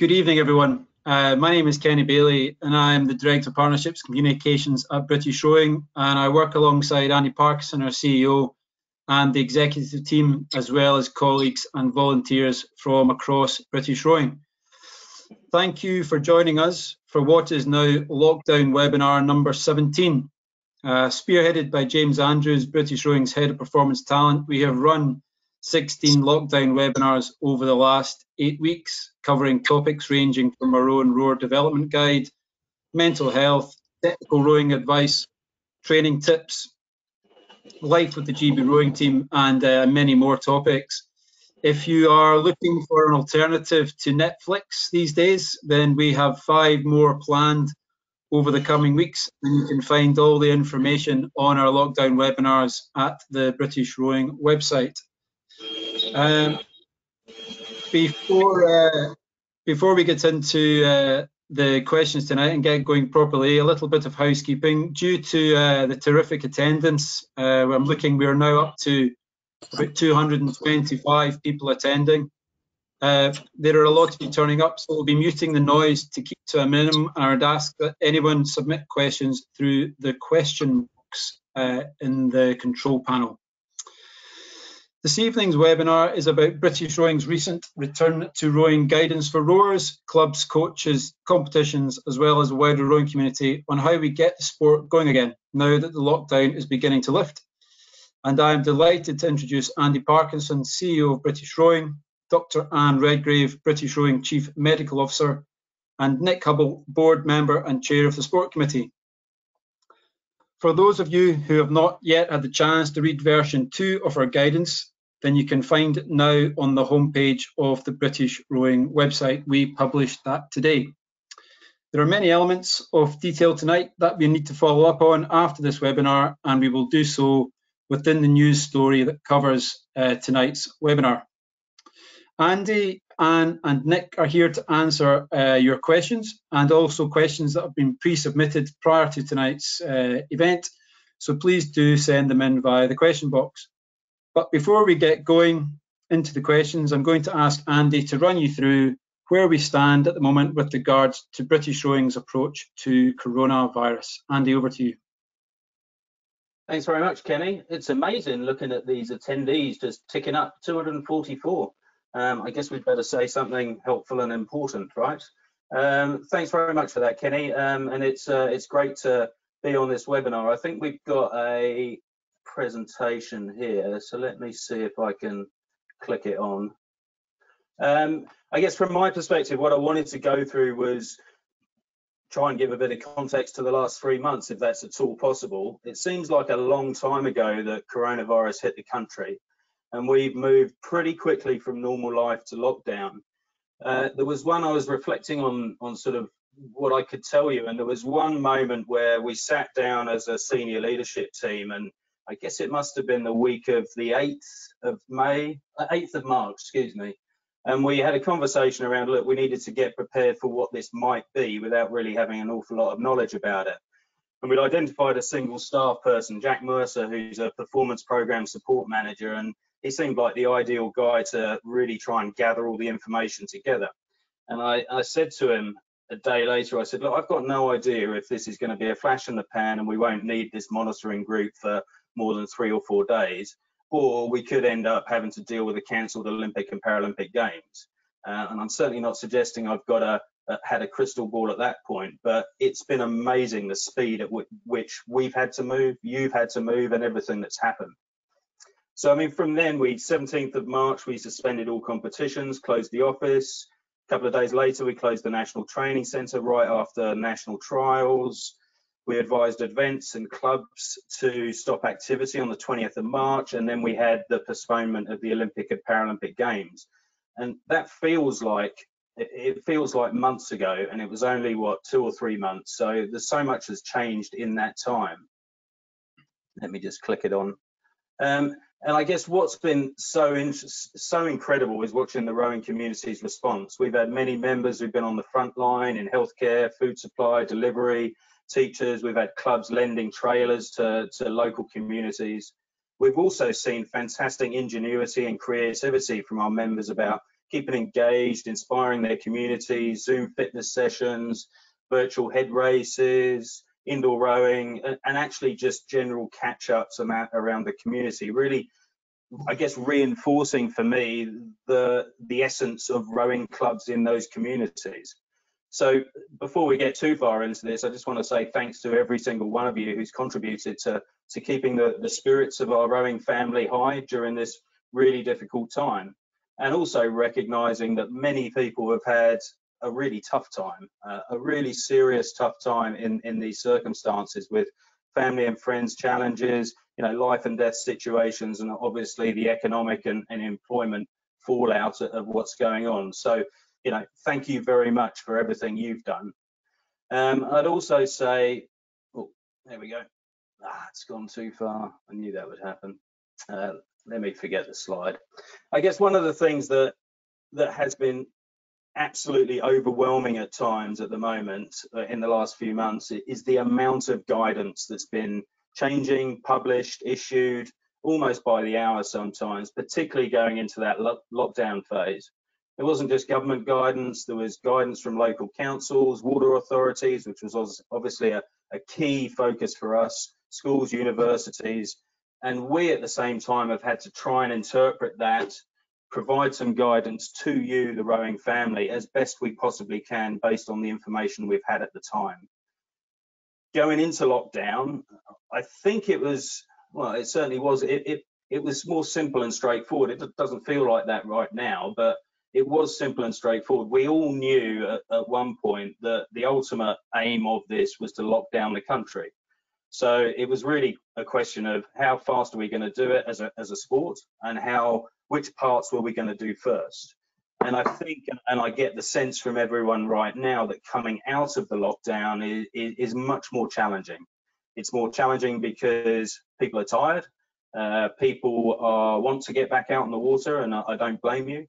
Good evening, everyone. My name is Kenny Bailey, and I'm the Director of Partnerships Communications at British Rowing, and I work alongside Andy Parkinson, our CEO, and the executive team, as well as colleagues and volunteers from across British Rowing. Thank you for joining us for what is now lockdown webinar number 17. Spearheaded by James Andrews, British Rowing's Head of Performance Talent, we have run 16 lockdown webinars over the last 8 weeks, covering topics ranging from our own rower development guide, mental health, technical rowing advice, training tips, life with the GB rowing team, and many more topics. If you are looking for an alternative to Netflix these days, then we have 5 more planned over the coming weeks, and you can find all the information on our lockdown webinars at the British Rowing website. Before we get into the questions tonight and get going properly, a little bit of housekeeping. Due to the terrific attendance, we are now up to about 225 people attending. There are a lot to be turning up, so we'll be muting the noise to keep to a minimum, and I would ask that anyone submit questions through the question box in the control panel. This evening's webinar is about British Rowing's recent return to rowing guidance for rowers, clubs, coaches, competitions, as well as the wider rowing community on how we get the sport going again now that the lockdown is beginning to lift. And I am delighted to introduce Andy Parkinson, CEO of British Rowing, Dr. Anne Redgrave, British Rowing Chief Medical Officer, and Nick Hubble, Board Member and Chair of the Sport Committee. For those of you who have not yet had the chance to read version 2 of our guidance, then you can find it now on the homepage of the British Rowing website. We published that today. There are many elements of detail tonight that we need to follow up on after this webinar, and we will do so within the news story that covers tonight's webinar. Andy, Anne and Nick are here to answer your questions, and also questions that have been pre-submitted prior to tonight's event, so please do send them in via the question box. But before we get going into the questions, I'm going to ask Andy to run you through where we stand at the moment with regards to British Rowing's approach to coronavirus. Andy, over to you. Thanks very much, Kenny. It's amazing looking at these attendees just ticking up, 244. I guess we'd better say something helpful and important, right? Thanks very much for that, Kenny. And it's great to be on this webinar. I think we've got a presentation here, so let me see if I can click it on. I guess from my perspective, what I wanted to go through was try and give a bit of context to the last 3 months, if that's at all possible. It seems like a long time ago that coronavirus hit the country, and we've moved pretty quickly from normal life to lockdown. There was one I was reflecting on sort of what I could tell you, and there was one moment where we sat down as a senior leadership team, and I guess it must have been the week of the 8th of March, excuse me, and we had a conversation around, look, we needed to get prepared for what this might be without really having an awful lot of knowledge about it. And we'd identified a single staff person, Jack Mercer, who's a performance program support manager, and he seemed like the ideal guy to really try and gather all the information together. And I said to him a day later, I said, look, I've got no idea if this is going to be a flash in the pan and we won't need this monitoring group for more than 3 or 4 days, or we could end up having to deal with the cancelled Olympic and Paralympic Games. And I'm certainly not suggesting I've got had a crystal ball at that point, but it's been amazing the speed at which we've had to move, you've had to move, and everything that's happened. So, I mean, from then, 17th of March, we suspended all competitions, closed the office. A couple of days later, we closed the National Training Centre right after national trials. We advised events and clubs to stop activity on the 20th of March, and then we had the postponement of the Olympic and Paralympic Games. And that feels like, it feels like months ago, and it was only, what, 2 or 3 months. So there's so much has changed in that time. Let me just click it on. And I guess what's been so incredible is watching the rowing community's response. We've had many members who've been on the front line in healthcare, food supply, delivery, teachers. We've had clubs lending trailers to local communities. We've also seen fantastic ingenuity and creativity from our members about keeping engaged, inspiring their communities, Zoom fitness sessions, virtual head races, indoor rowing, and actually just general catch-ups around the community. Really, I guess, reinforcing for me the essence of rowing clubs in those communities. So before we get too far into this, I just want to say thanks to every single one of you who's contributed to keeping the spirits of our rowing family high during this really difficult time. And also recognising that many people have had a really tough time, a really serious tough time in these circumstances, with family and friends challenges, you know, life and death situations, and obviously the economic and employment fallout of what's going on. So, you know, thank you very much for everything you've done. I'd also say, oh, there we go. Ah, it's gone too far. I knew that would happen. Let me forget the slide. I guess one of the things that has been absolutely overwhelming at times at the moment, in the last few months, is the amount of guidance that's been changing, published, issued almost by the hour sometimes, particularly going into that lockdown phase. It wasn't just government guidance, there was guidance from local councils, water authorities, which was obviously a key focus for us, schools, universities, and we at the same time have had to try and interpret that, provide some guidance to you, the rowing family, as best we possibly can based on the information we've had at the time. Going into lockdown, I think it was, well, it certainly was, it was more simple and straightforward. It doesn't feel like that right now, but it was simple and straightforward. We all knew at one point that the ultimate aim of this was to lock down the country. So it was really a question of how fast are we going to do it as a sport, and which parts were we going to do first? And I think, and I get the sense from everyone right now, that coming out of the lockdown is much more challenging. It's more challenging because people are tired, people want to get back out in the water, and I don't blame you.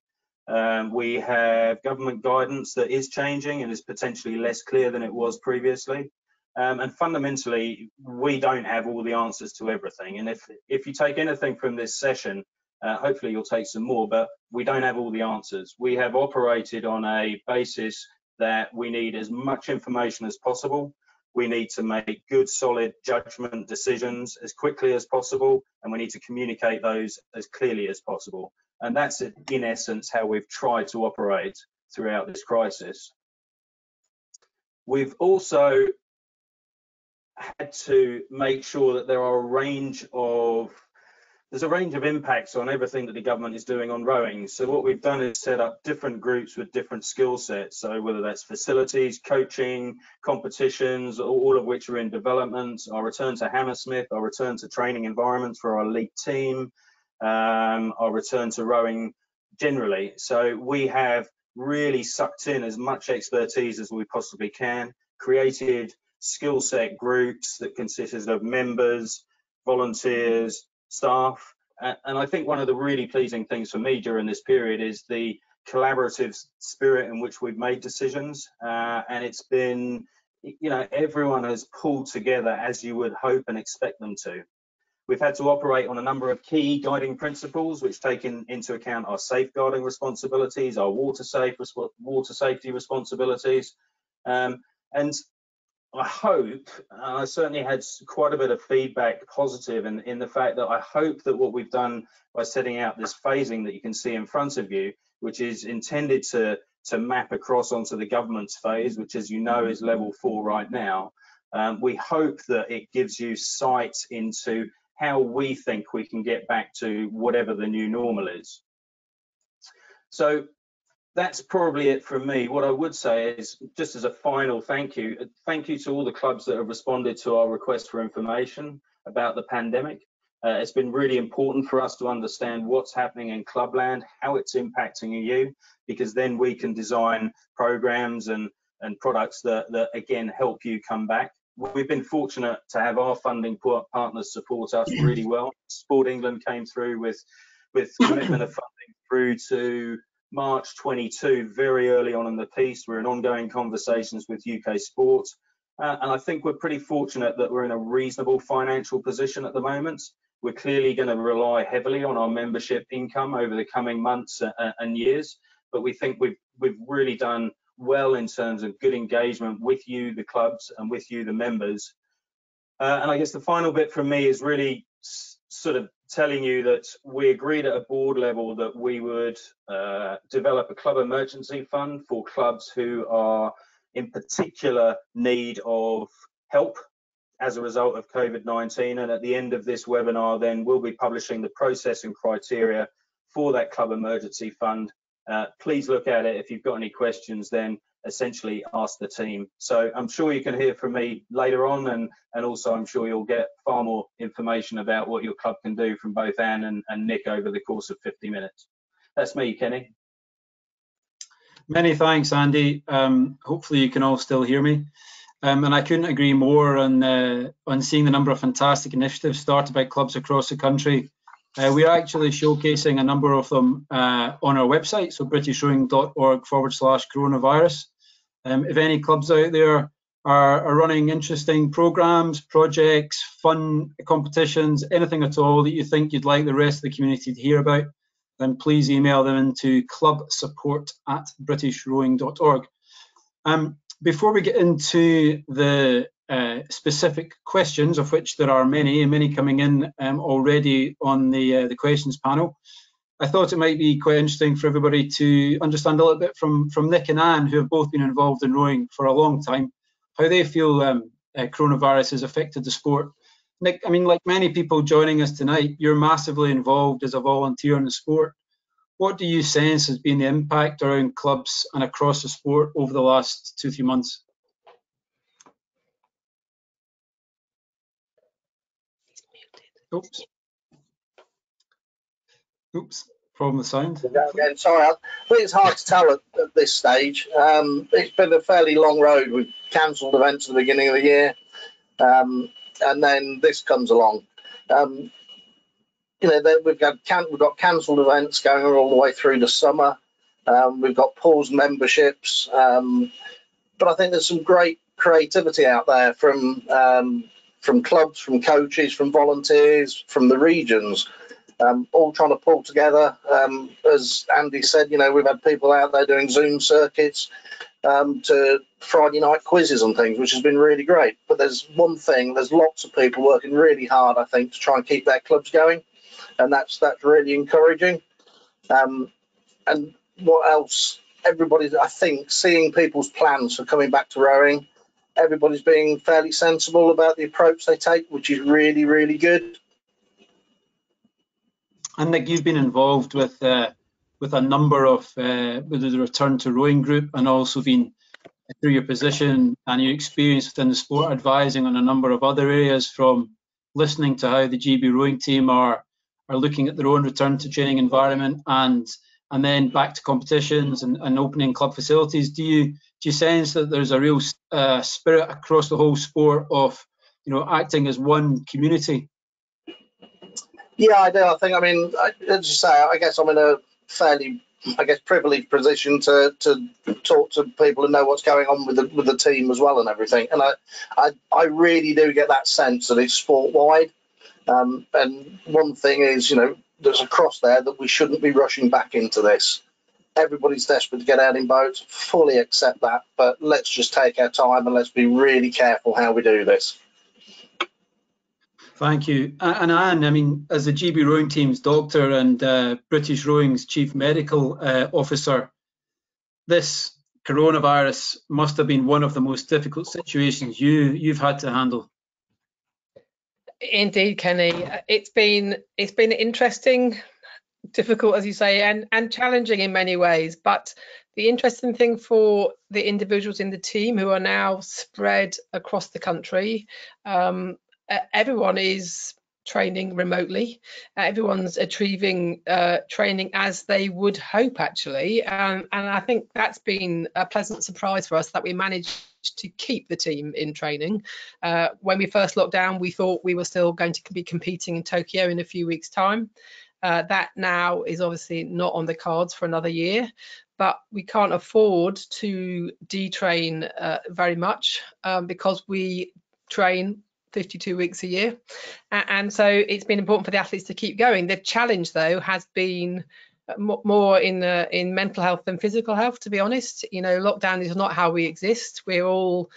We have government guidance that is changing and is potentially less clear than it was previously. And fundamentally, we don't have all the answers to everything. And if you take anything from this session, hopefully you'll take some more, but we don't have all the answers. We have operated on a basis that we need as much information as possible. We need to make good, solid judgment decisions as quickly as possible, and we need to communicate those as clearly as possible. And that's, in essence, how we've tried to operate throughout this crisis. We've also had to make sure that there's a range of impacts on everything that the government is doing on rowing. So what we've done is set up different groups with different skill sets. So whether that's facilities, coaching, competitions, all of which are in development, our return to Hammersmith, our return to training environments for our league team, our return to rowing generally. So we have really sucked in as much expertise as we possibly can, created skill set groups that consisted of members, volunteers, staff, and I think one of the really pleasing things for me during this period is the collaborative spirit in which we've made decisions, and it's been, you know, everyone has pulled together as you would hope and expect them to. We've had to operate on a number of key guiding principles, which take into account our safeguarding responsibilities, our water safety responsibilities, and I hope, and I certainly had quite a bit of feedback positive in the fact that I hope that what we've done by setting out this phasing that you can see in front of you, which is intended to map across onto the government's phase, which, as you know, is level 4 right now, we hope that it gives you sight into how we think we can get back to whatever the new normal is. So that's probably it from me. What I would say is, just as a final thank you to all the clubs that have responded to our request for information about the pandemic. It's been really important for us to understand what's happening in clubland, how it's impacting you, because then we can design programs and products that again help you come back. We've been fortunate to have our funding partners support us really well. Sport England came through with commitment of funding through to March 22, very early on in the piece. We're in ongoing conversations with UK Sports, and I think we're pretty fortunate that we're in a reasonable financial position at the moment. We're clearly going to rely heavily on our membership income over the coming months and years, but we think we've really done well in terms of good engagement with you, the clubs, and with you, the members. And I guess the final bit from me is really sort of telling you that we agreed at a board level that we would develop a club emergency fund for clubs who are in particular need of help as a result of COVID-19. And at the end of this webinar, then we'll be publishing the process and criteria for that club emergency fund. Please look at it. If you've got any questions, then essentially ask the team. So I'm sure you can hear from me later on, and also I'm sure you'll get far more information about what your club can do from both Anne and Nick over the course of 50 minutes. That's me, Kenny. Many thanks, Andy. Hopefully you can all still hear me. And I couldn't agree more on seeing the number of fantastic initiatives started by clubs across the country. We're actually showcasing a number of them on our website, so britishrowing.org/coronavirus. If any clubs out there are running interesting programs, projects, fun competitions, anything at all that you think you'd like the rest of the community to hear about, then please email them into clubsupport@britishrowing.org. Before we get into the specific questions, of which there are many, and many coming in already on the questions panel, I thought it might be quite interesting for everybody to understand a little bit from Nick and Anne, who have both been involved in rowing for a long time, how they feel coronavirus has affected the sport. Nick, I mean, like many people joining us tonight, you're massively involved as a volunteer in the sport. What do you sense has been the impact around clubs and across the sport over the last 2-3 months? Oops. Oops. Problem with sound. Again, sorry, I think it's hard to tell at this stage. It's been a fairly long road. We've cancelled events at the beginning of the year, and then this comes along. You know, we've got cancelled events going all the way through the summer. We've got paused memberships, but I think there's some great creativity out there from clubs, from coaches, from volunteers, from the regions, all trying to pull together. As Andy said, you know, we've had people out there doing Zoom circuits to Friday night quizzes and things, which has been really great. But there's one thing: there's lots of people working really hard, I think, to try and keep their clubs going. And that's really encouraging. And what else? Everybody's, I think, seeing people's plans for coming back to rowing. Everybody's being fairly sensible about the approach they take, which is really, really good. And Nick, you've been involved with a number of with the Return to Rowing group, and also been through your position and your experience within the sport advising on a number of other areas, from listening to how the GB rowing team are looking at their own return to training environment, and then back to competitions and opening club facilities. Do you sense that there's a real spirit across the whole sport of, you know, acting as one community? Yeah, I do. I think, I mean, as you say, I guess I'm in a fairly, I guess, privileged position to talk to people and know what's going on with the team as well and everything. And I really do get that sense that it's sport wide. And one thing is, you know, there's a cross there that we shouldn't be rushing back into this. Everybody's desperate to get out in boats, fully accept that, but let's just take our time and let's be really careful how we do this. Thank you. And Anne, I mean, as the GB Rowing Team's doctor and British Rowing's Chief Medical Officer, this coronavirus must have been one of the most difficult situations you've had to handle. Indeed, Kenny, it's been interesting, difficult, as you say, and challenging in many ways. But the interesting thing for the individuals in the team who are now spread across the country, everyone is training remotely. Everyone's achieving training as they would hope, actually, and I think that's been a pleasant surprise for us, that we managed to keep the team in training. When we first locked down, we thought we were still going to be competing in Tokyo in a few weeks' time. That now is obviously not on the cards for another year, but we can't afford to detrain very much because we train 52 weeks a year, and so it's been important for the athletes to keep going. The challenge, though, has been more in mental health than physical health, to be honest. You know, lockdown is not how we exist. We're all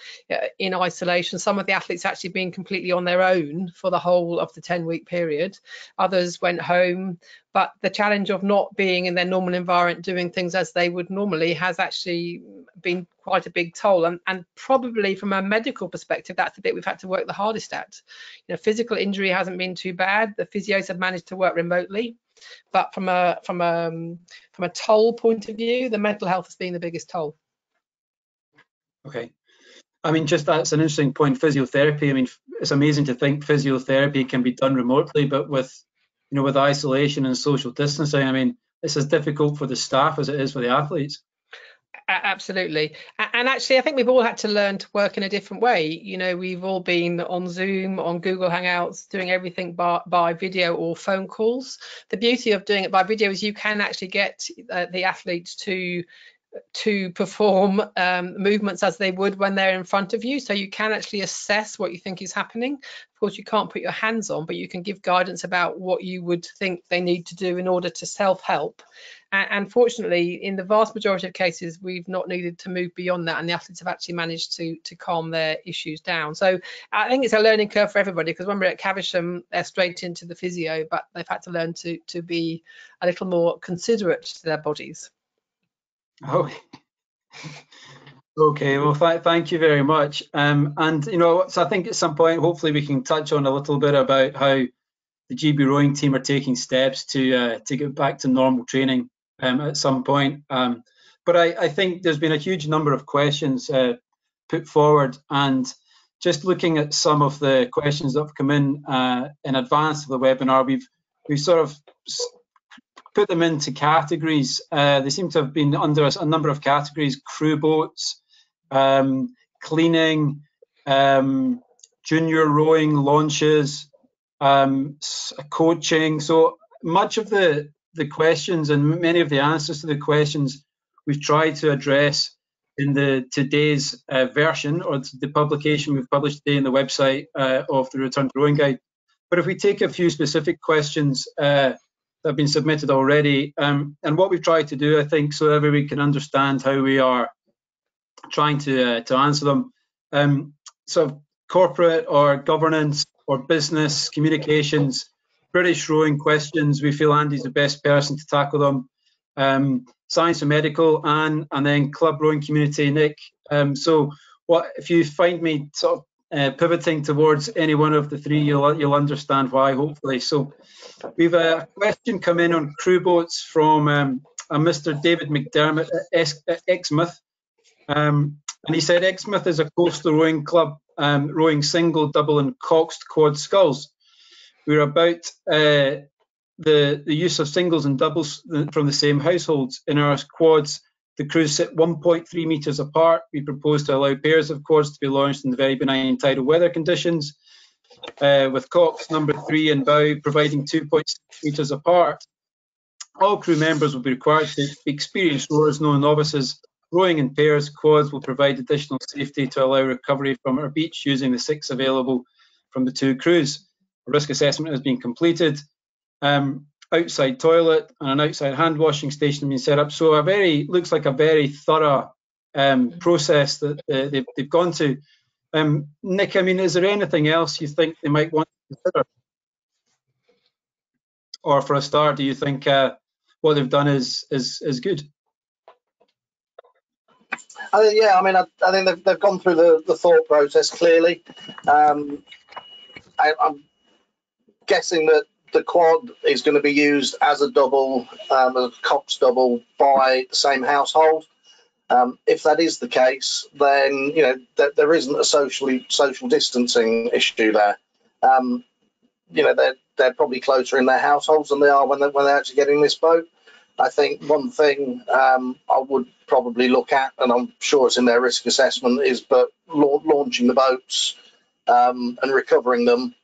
in isolation. Some of the athletes actually being completely on their own for the whole of the 10-week period. Others went home, but the challenge of not being in their normal environment, doing things as they would normally, has actually been quite a big toll. And probably from a medical perspective, that's the bit we've had to work the hardest at. You know, physical injury hasn't been too bad. The physios have managed to work remotely, but from a toll point of view, the mental health has been the biggest toll. Okay. I mean, just that's an interesting point, physiotherapy. I mean, it's amazing to think physiotherapy can be done remotely, but with, you know, with isolation and social distancing, I mean, it's as difficult for the staff as it is for the athletes. Absolutely. And actually, I think we've all had to learn to work in a different way. You know, we've all been on Zoom, on Google Hangouts, doing everything by video or phone calls. The beauty of doing it by video is you can actually get the athletes to perform movements as they would when they're in front of you, so you can actually assess what you think is happening. Of course, you can't put your hands on, but you can give guidance about what you would think they need to do in order to self-help. And fortunately, in the vast majority of cases, we've not needed to move beyond that, and the athletes have actually managed to calm their issues down. So I think it's a learning curve for everybody, because when we're at Caversham, they're straight into the physio, but they've had to learn to be a little more considerate to their bodies. Oh, okay. Well, thank you very much. And you know, so I think at some point, hopefully, we can touch on a little bit about how the GB rowing team are taking steps to get back to normal training at some point. But I think there's been a huge number of questions put forward, and just looking at some of the questions that have come in advance of the webinar, we've sort of put them into categories. They seem to have been under a number of categories: crew boats, cleaning, junior rowing, launches, coaching. So much of the questions and many of the answers to the questions we've tried to address in today's version, or the publication we've published today in the website of the Return to Rowing Guide. But if we take a few specific questions that have been submitted already, and what we've tried to do, I think, so everybody can understand how we are trying to answer them. So corporate or governance or business communications, British rowing questions. We feel Andy's the best person to tackle them. Science and medical, Anne, and then club rowing community, Nick. So, what if you find me sort of pivoting towards any one of the three, you'll understand why, hopefully. So we've a question come in on crew boats from a Mr. David McDermott at Exmouth, and he said Exmouth is a coastal rowing club, rowing single, double and coxed quad sculls. We're about the use of singles and doubles from the same households. In our quads, the crews sit 1.3 metres apart. We propose to allow pairs of quads to be launched in the very benign tidal weather conditions, with cox, number 3 and bow providing 2.6 metres apart. All crew members will be required to be experienced rowers, no novices. Rowing in pairs, quads will provide additional safety to allow recovery from our beach using the 6 available from the 2 crews. A risk assessment has been completed. Outside toilet and an outside hand washing station have been set up. So looks like a very thorough process that they've gone to. Nick, I mean, is there anything else you think they might want to consider? Or for a start, do you think what they've done is good? Yeah, I mean, I think they've gone through the thought process clearly. I'm guessing that the quad is going to be used as a double, as a cox double, by the same household. If that is the case, then you know that there isn't a social distancing issue there. You know, they're probably closer in their households than they are when they're actually getting this boat. I think one thing I would probably look at, and I'm sure it's in their risk assessment, is but launching the boats and recovering them.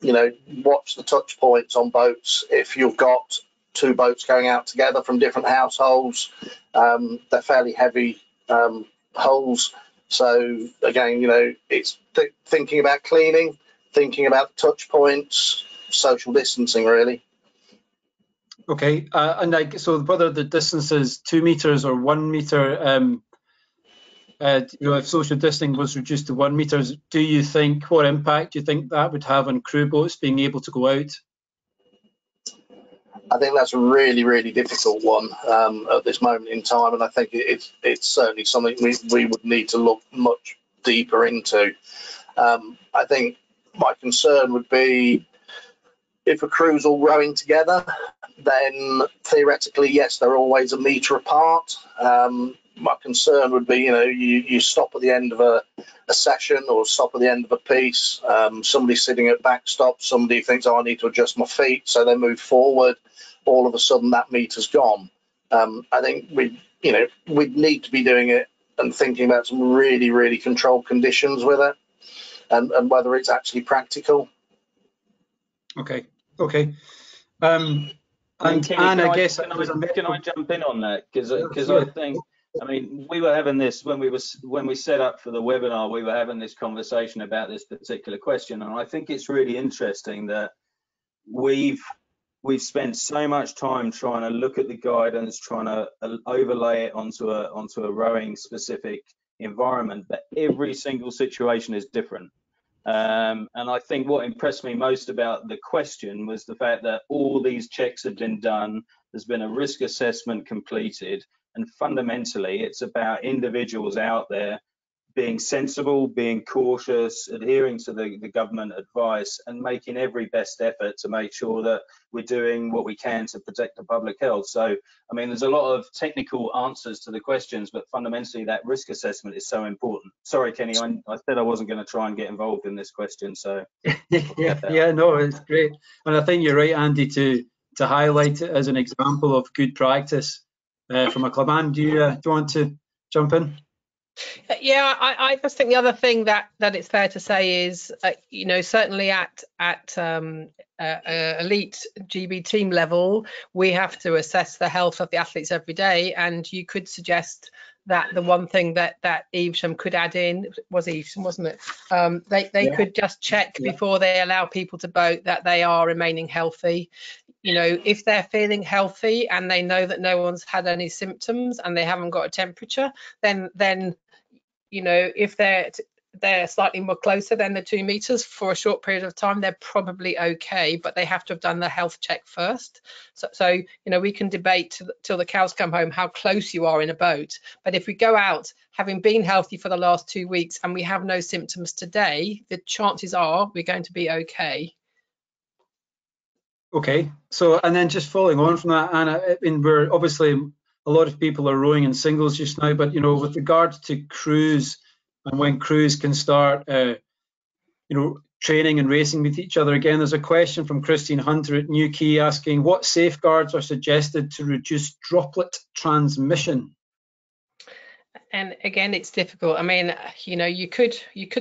You know, watch the touch points on boats. If you've got 2 boats going out together from different households, they're fairly heavy hulls. So again, you know, it's thinking about cleaning, thinking about touch points, social distancing, really. Okay, and like, so whether the distance is 2 meters or 1 meter, you know, if social distancing was reduced to 1 meter, do you think, what impact do you think that would have on crew boats being able to go out? I think that's a really, really difficult one at this moment in time, and I think it's certainly something we would need to look much deeper into. I think my concern would be if a crew's all rowing together, then theoretically, yes, they're always 1 metre apart. My concern would be, you know, you stop at the end of a session or stop at the end of a piece. Somebody sitting at backstop, somebody thinks, oh, I need to adjust my feet, so they move forward. All of a sudden, that meter's gone. I think we'd need to be doing it and thinking about some really, really controlled conditions with it, and whether it's actually practical. Okay. Okay. And Kenny, Anne, I guess can I jump in on that, because I think, I mean, we were having this when we set up for the webinar, we were having this conversation about this particular question, and I think it's really interesting that we've spent so much time trying to look at the guidance, trying to overlay it onto a rowing specific environment, but every single situation is different. And I think what impressed me most about the question was the fact that all these checks have been done, there's been a risk assessment completed, and fundamentally it's about individuals out there being sensible, being cautious, adhering to the government advice, and making every best effort to make sure that we're doing what we can to protect the public health. So, I mean, there's a lot of technical answers to the questions, but fundamentally that risk assessment is so important. Sorry, Kenny, I said I wasn't going to try and get involved in this question, so. yeah, no, it's great. And I think you're right, Andy, to highlight it as an example of good practice from a club. Anne, do you want to jump in? Yeah, I just think the other thing that it's fair to say is, you know, certainly at elite GB team level, we have to assess the health of the athletes every day. And you could suggest that the one thing that Evesham could add in was Evesham, wasn't it? They could just check before they allow people to boat that they are remaining healthy. You know, if they're feeling healthy and they know that no one's had any symptoms and they haven't got a temperature, then you know, if they're slightly more closer than the 2 meters for a short period of time, they're probably okay, but they have to have done the health check first. So you know, we can debate till the cows come home how close you are in a boat, but if we go out having been healthy for the last 2 weeks and we have no symptoms today, the chances are we're going to be okay. Okay, so, and then just following on from that, Anna, I mean, we're obviously, a lot of people are rowing in singles just now, but you know, with regard to crews and when crews can start, you know, training and racing with each other again, there's a question from Christine Hunter at Newquay asking, what safeguards are suggested to reduce droplet transmission? And again, it's difficult. I mean, you know, you could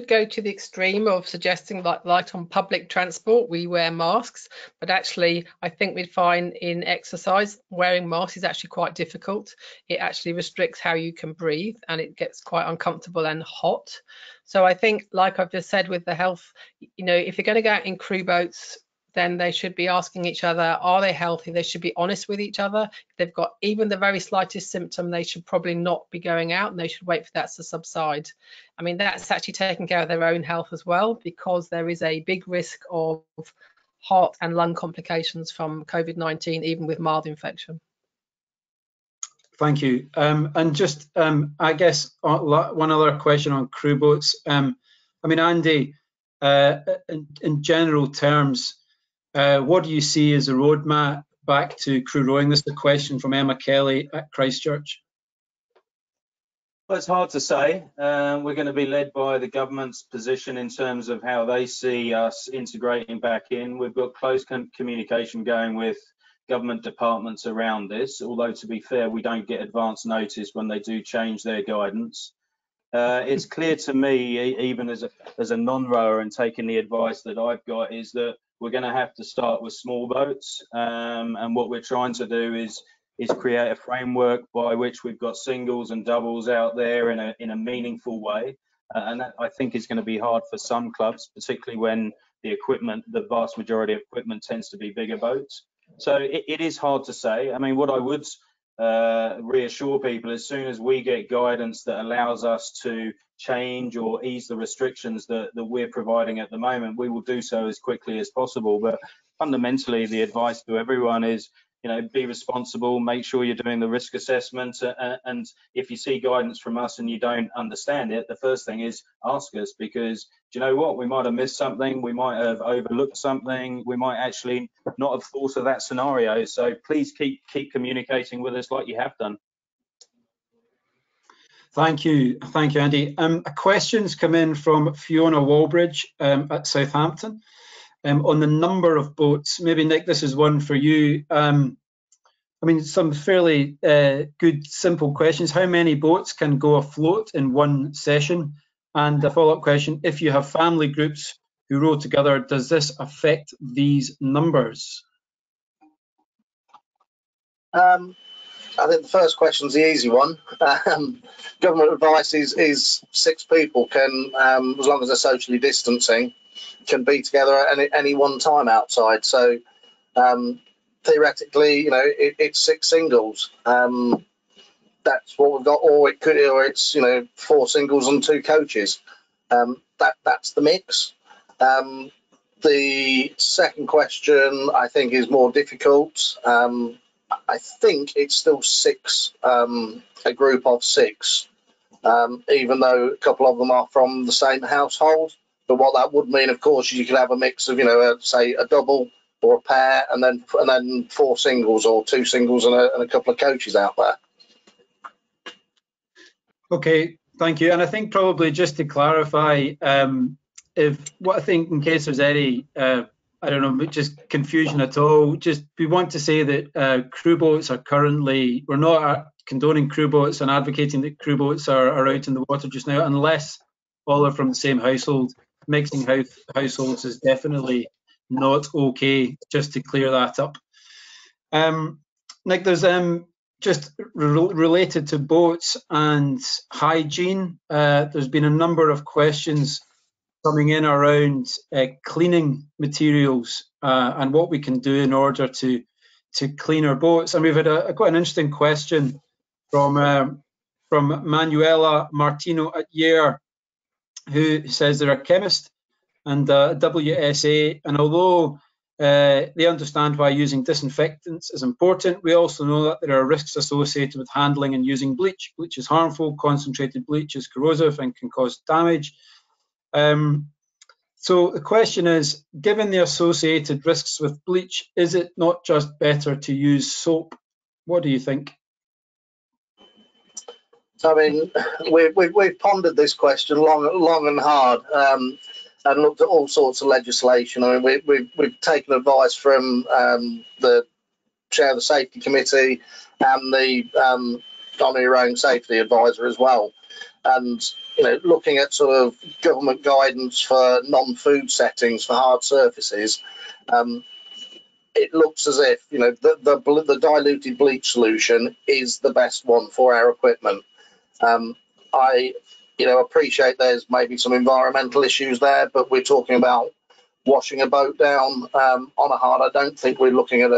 go to the extreme of suggesting like on public transport, we wear masks, but actually I think we'd find in exercise, wearing masks is actually quite difficult. It actually restricts how you can breathe and it gets quite uncomfortable and hot. So I think, like I've just said with the health, you know, if you're going to go out in crew boats, then they should be asking each other, are they healthy? They should be honest with each other. If they've got even the very slightest symptom, they should probably not be going out and they should wait for that to subside. I mean, that's actually taking care of their own health as well, because there is a big risk of heart and lung complications from COVID-19, even with mild infection. Thank you. And just, I guess, one other question on crew boats. I mean, Andy, in general terms, what do you see as a roadmap back to crew rowing? This is a question from Emma Kelly at Christchurch. Well, it's hard to say. We're going to be led by the government's position in terms of how they see us integrating back in. We've got close communication going with government departments around this, although to be fair, we don't get advance notice when they do change their guidance. It's clear to me, even as a non-rower and taking the advice that I've got, is that we're going to have to start with small boats, and what we're trying to do is create a framework by which we've got singles and doubles out there in a meaningful way, and that I think is going to be hard for some clubs, particularly when the vast majority of equipment tends to be bigger boats. So it is hard to say. I mean, what I would reassure people, as soon as we get guidance that allows us to change or ease the restrictions that we're providing at the moment, we will do so as quickly as possible. But fundamentally, the advice to everyone is, you know, be responsible, make sure you're doing the risk assessment, and if you see guidance from us and you don't understand it, the first thing is ask us, because do you know what, we might have missed something, we might have overlooked something, we might actually not have thought of that scenario. So please keep communicating with us like you have done. Thank you, Andy. Questions come in from Fiona Walbridge at Southampton. On the number of boats, maybe Nick, this is one for you. I mean, some fairly good, simple questions. How many boats can go afloat in one session? And a follow-up question, if you have family groups who row together, does this affect these numbers? I think the first question's the easy one. Government advice is 6 people can, as long as they're socially distancing, can be together at any one time outside. So theoretically, you know, it's 6 singles. That's what we've got, or it's, you know, 4 singles and 2 coaches. That's the mix. The second question, I think, is more difficult. I think it's still 6, a group of 6, even though a couple of them are from the same household. But what that would mean, of course, is you could have a mix of, you know, say a double or a pair, and then 4 singles or 2 singles and a couple of coaches out there. Okay, thank you. And I think probably just to clarify, I think in case there's any, I don't know, just confusion at all, just we want to say that crew boats are currently, we're not condoning crew boats and advocating that crew boats are out in the water just now, unless all are from the same household. Mixing households is definitely not okay, just to clear that up. Nick, there's just related to boats and hygiene, there's been a number of questions coming in around cleaning materials and what we can do in order to clean our boats. And we've had quite an interesting question from Manuela Martino at Yare, who says they're a chemist and WSA, and although they understand why using disinfectants is important, we also know that there are risks associated with handling and using bleach. Bleach is harmful, concentrated bleach is corrosive and can cause damage. So the question is, given the associated risks with bleach, is it not just better to use soap? What do you think? I mean, we've pondered this question long and hard, and looked at all sorts of legislation. I mean, we've taken advice from the chair of the safety committee and the Honour Rowing safety advisor as well, and you know, looking at sort of government guidance for non-food settings for hard surfaces. It looks as if, you know, the diluted bleach solution is the best one for our equipment. I, you know, appreciate there's maybe some environmental issues there, but we're talking about washing a boat down on a hard. I don't think we're looking at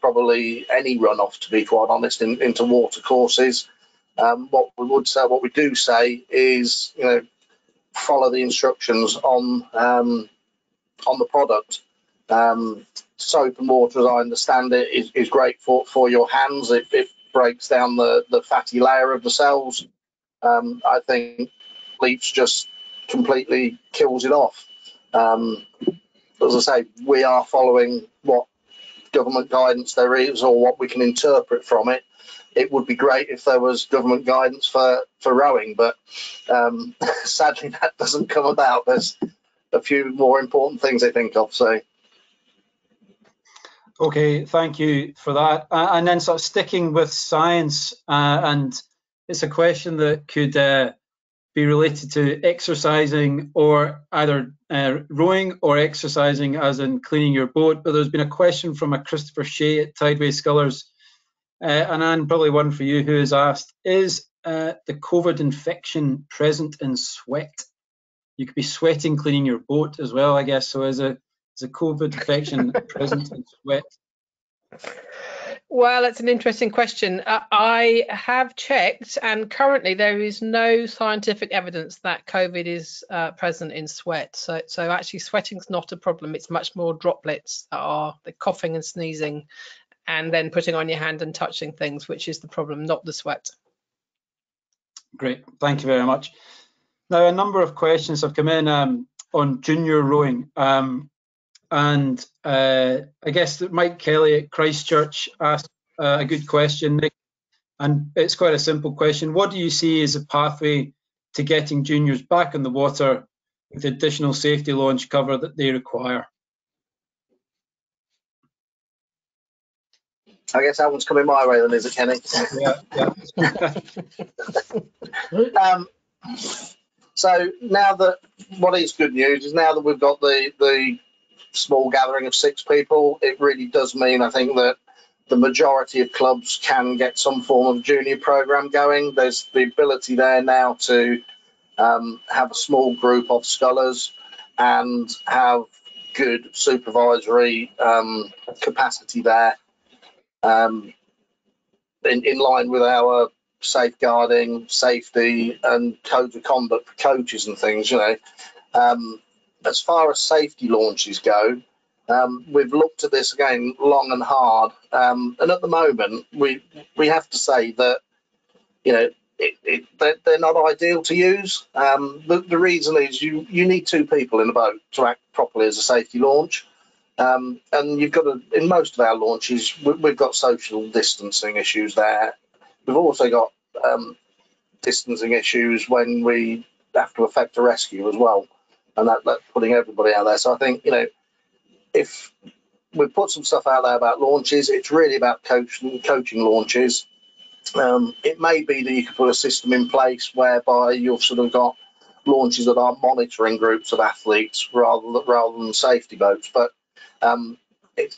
probably any runoff, to be quite honest, into water courses. What we do say is, you know, follow the instructions on the product. Soap and water, as I understand it, is great for your hands. It breaks down the fatty layer of the cells. I think bleach just completely kills it off. As I say, we are following what government guidance there is, or what we can interpret from it. It would be great if there was government guidance for rowing, but sadly that doesn't come about. There's a few more important things I think of, so. Okay, thank you for that. And then sort of sticking with science, and it's a question that could be related to exercising, or either rowing or exercising as in cleaning your boat. But there's been a question from a Christopher Shea at Tideway Scholars, and Anne, probably one for you, who has asked, is the COVID infection present in sweat? You could be sweating cleaning your boat as well, I guess. So is a COVID infection present in sweat? Well, that's an interesting question. I have checked, and currently there is no scientific evidence that COVID is present in sweat. So actually sweating's not a problem. It's much more droplets that are the coughing and sneezing, and then putting on your hand and touching things, which is the problem, not the sweat. Great, thank you very much. Now, a number of questions have come in on junior rowing. I guess that Mike Kelly at Christchurch asked a good question, Nick, and it's quite a simple question. What do you see as a pathway to getting juniors back on the water with the additional safety launch cover that they require? I guess that one's coming my way then, is it, Kenny? Yeah. So now that what is good news is now that we've got the small gathering of 6 people, it really does mean, I think, that the majority of clubs can get some form of junior program going. There's the ability there now to have a small group of scholars and have good supervisory capacity there, in line with our safeguarding, safety and codes of conduct for coaches and things, you know. As far as safety launches go, we've looked at this again long and hard, and at the moment we have to say that, you know, they're not ideal to use. The reason is you need 2 people in a boat to act properly as a safety launch, and you've got to, in most of our launches we've got social distancing issues there. We've also got distancing issues when we have to effect a rescue as well. And that's putting everybody out there. So I think, you know, if we put some stuff out there about launches, it's really about coaching launches. It may be that you could put a system in place whereby you've sort of got launches that are monitoring groups of athletes rather than safety boats. But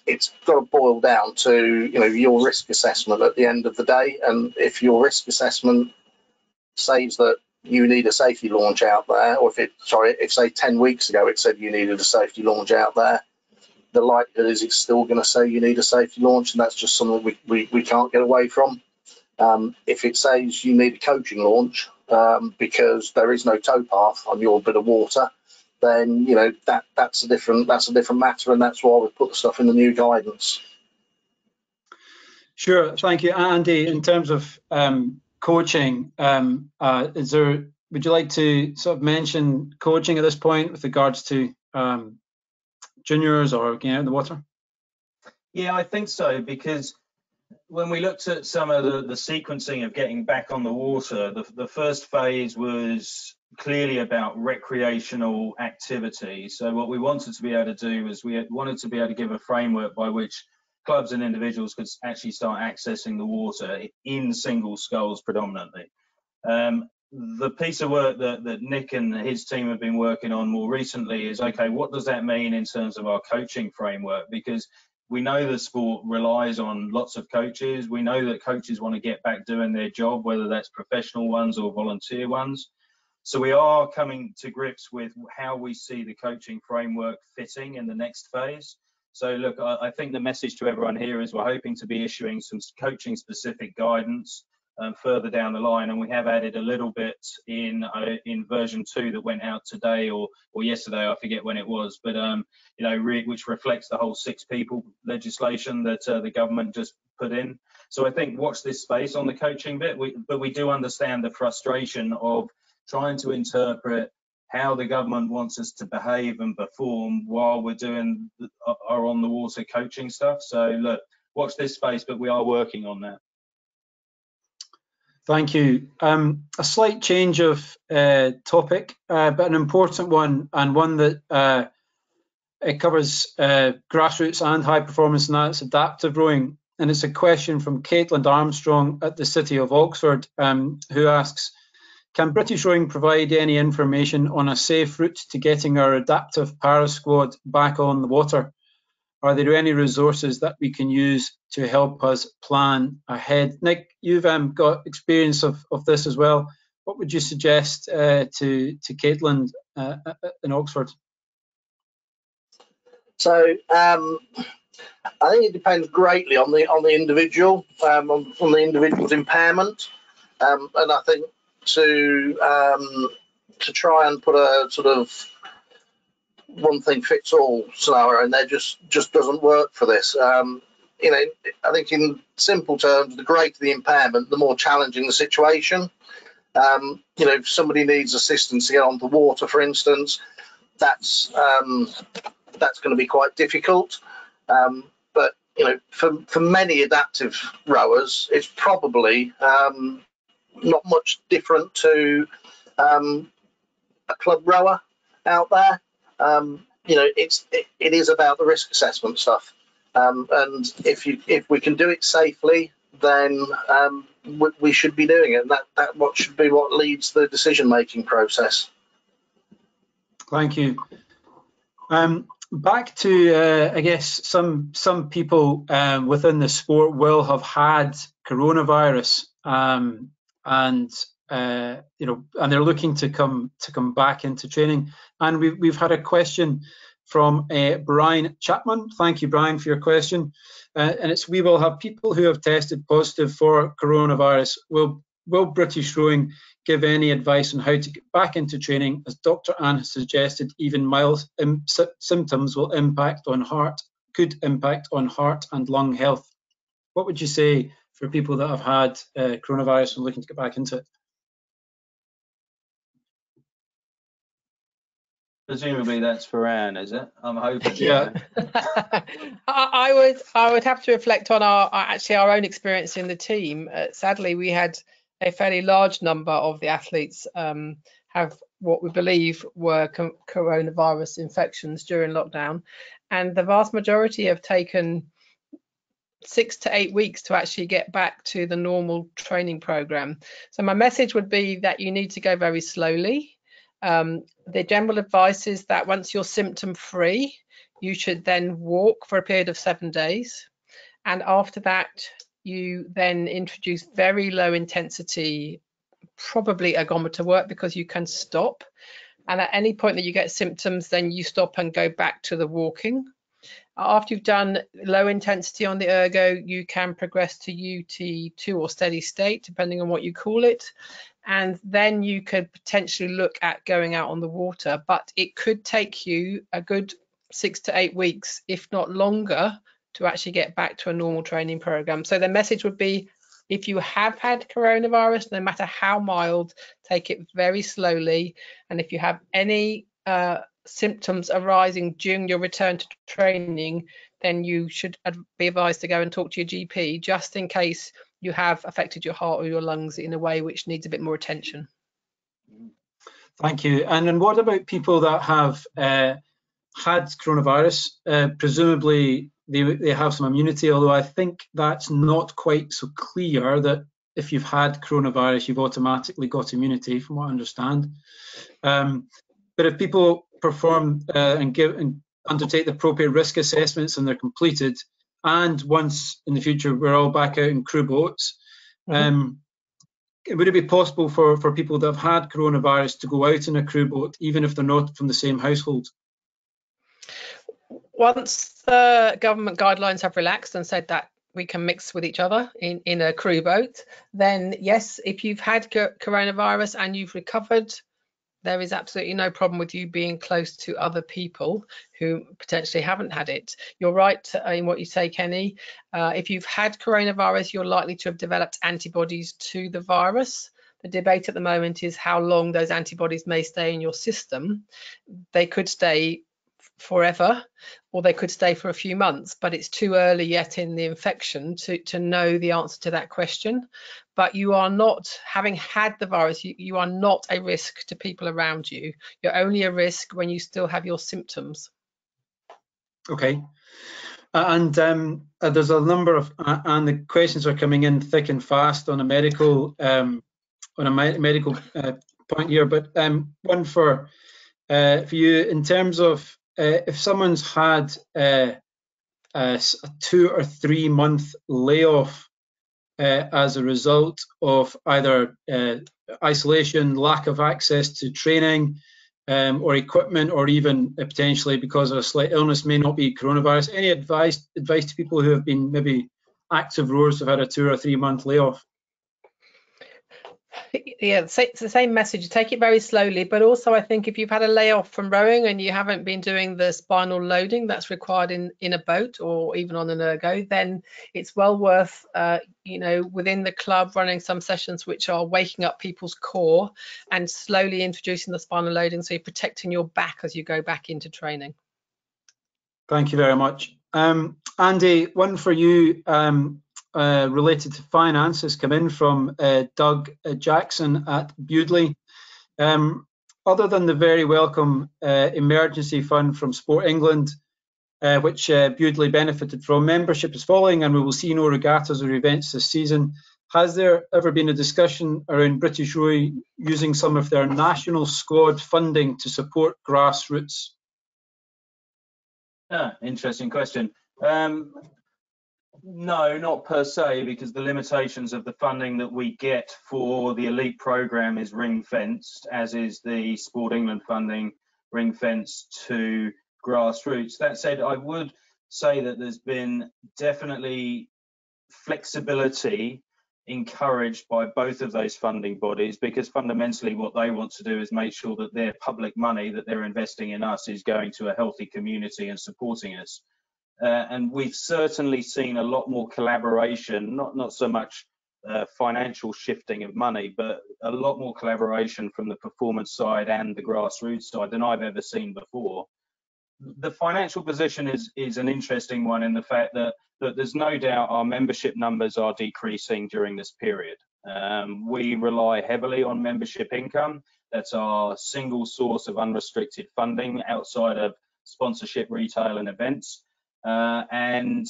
it's got to boil down to, you know, your risk assessment at the end of the day. And if your risk assessment says that you need a safety launch out there, or if say 10 weeks ago it said you needed a safety launch out there, the likelihood is it's still going to say you need a safety launch, and that's just something we can't get away from. If it says you need a coaching launch because there is no towpath on your bit of water, then, you know, that's a different matter, and that's why we put the stuff in the new guidance. Sure, thank you, Andy. In terms of coaching, would you like to sort of mention coaching at this point with regards to juniors or getting out in the water? Yeah, I think so, because when we looked at some of the sequencing of getting back on the water, the first phase was clearly about recreational activity. So what we wanted to be able to do was we wanted to be able to give a framework by which clubs and individuals could actually start accessing the water in single sculls predominantly. The piece of work that Nick and his team have been working on more recently is, okay, what does that mean in terms of our coaching framework? Because we know the sport relies on lots of coaches. We know that coaches want to get back doing their job, whether that's professional ones or volunteer ones. So we are coming to grips with how we see the coaching framework fitting in the next phase. So look, I think the message to everyone here is we're hoping to be issuing some coaching specific guidance further down the line, and we have added a little bit in version 2 that went out today or yesterday, I forget when it was, but you know, which reflects the whole 6 people legislation that the government just put in. So I think watch this space on the coaching bit, but we do understand the frustration of trying to interpret how the government wants us to behave and perform while we're doing our on the water coaching stuff. So look, watch this space, but we are working on that. Thank you. A slight change of topic, but an important one, and one that it covers grassroots and high performance, and that's adaptive rowing. And it's a question from Caitlin Armstrong at the City of Oxford, who asks, can British Rowing provide any information on a safe route to getting our adaptive para squad back on the water? Are there any resources that we can use to help us plan ahead? Nick, you've got experience of this as well. What would you suggest to Caitlin in Oxford? So I think it depends greatly on the individual, on the individual's impairment, and I think to try and put a sort of one thing fits all scenario in there just doesn't work for this. You know, I think in simple terms, the greater the impairment, the more challenging the situation. You know, if somebody needs assistance to get onto water, for instance, that's going to be quite difficult. But you know, for many adaptive rowers, it's probably not much different to a club rower out there. You know, it is about the risk assessment stuff, and if we can do it safely, then we should be doing it. And that should be what leads the decision making process. Thank you. Back to I guess some people within the sport will have had coronavirus, and you know, and they're looking to come back into training. And we've had a question from Brian Chapman. Thank you, Brian, for your question. And it's, we will have people who have tested positive for coronavirus. Will British Rowing give any advice on how to get back into training, as Dr. Anne has suggested, even mild symptoms will could impact on heart and lung health? What would you say for people that have had coronavirus and looking to get back into it? Presumably that's for Anne, is it? I'm hoping. Yeah. I would have to reflect on our own experience in the team. Sadly, we had a fairly large number of the athletes have what we believe were coronavirus infections during lockdown, and the vast majority have taken 6 to 8 weeks to actually get back to the normal training program. So my message would be that you need to go very slowly. The general advice is that once you're symptom free, you should then walk for a period of 7 days, and after that you then introduce very low intensity, probably ergometer work, because you can stop. And at any point that you get symptoms, then you stop and go back to the walking. After you've done low intensity on the ergo, you can progress to UT2 or steady state, depending on what you call it. And then you could potentially look at going out on the water, but it could take you a good 6 to 8 weeks, if not longer, to actually get back to a normal training program. So the message would be, if you have had coronavirus, no matter how mild, take it very slowly. And if you have any symptoms arising during your return to training, then you should be advised to go and talk to your GP, just in case you have affected your heart or your lungs in a way which needs a bit more attention. Thank you. And then what about people that have had coronavirus? Presumably they have some immunity, although I think that's not quite so clear that if you've had coronavirus, you've automatically got immunity, from what I understand. But if people perform and undertake the appropriate risk assessments and they're completed, and once in the future we're all back out in crew boats, would it be possible for people that have had coronavirus to go out in a crew boat, even if they're not from the same household? Once the government guidelines have relaxed and said that we can mix with each other in a crew boat, then yes, if you've had coronavirus and you've recovered, there is absolutely no problem with you being close to other people who potentially haven't had it. You're right in what you say, Kenny. If you've had coronavirus, you're likely to have developed antibodies to the virus. The debate at the moment is how long those antibodies may stay in your system. They could stay forever, or they could stay for a few months, but it's too early yet in the infection to know the answer to that question. But you are not, having had the virus, you are not a risk to people around you. You're only a risk when you still have your symptoms. Okay. And there's a number of, and the questions are coming in thick and fast on a medical point here, but one for you in terms of, if someone's had a 2 or 3 month layoff as a result of either isolation, lack of access to training, or equipment, or even potentially because of a slight illness may not be coronavirus. Any advice to people who have been maybe active rowers who've had a 2 or 3 month layoff? Yeah, it's the same message. Take it very slowly, but also I think if you've had a layoff from rowing and you haven't been doing the spinal loading that's required in a boat or even on an ergo, then it's well worth, you know, within the club running some sessions which are waking up people's core and slowly introducing the spinal loading, so you're protecting your back as you go back into training. Thank you very much. Andy, one for you. Related to finance has come in from Doug Jackson at Bewdley. Other than the very welcome emergency fund from Sport England, which Bewdley benefited from, membership is falling and we will see no regattas or events this season. Has there ever been a discussion around British Rowing using some of their national squad funding to support grassroots? Yeah, interesting question. No, not per se, because the limitations of the funding that we get for the elite program is ring-fenced, as is the Sport England funding ring-fenced to grassroots. That said, I would say that there's been definitely flexibility encouraged by both of those funding bodies, because fundamentally what they want to do is make sure that their public money that they're investing in us is going to a healthy community and supporting us. And we've certainly seen a lot more collaboration, not so much financial shifting of money, but a lot more collaboration from the performance side and the grassroots side than I've ever seen before. The financial position is an interesting one in the fact that there's no doubt our membership numbers are decreasing during this period. We rely heavily on membership income. That's our single source of unrestricted funding outside of sponsorship, retail and events. And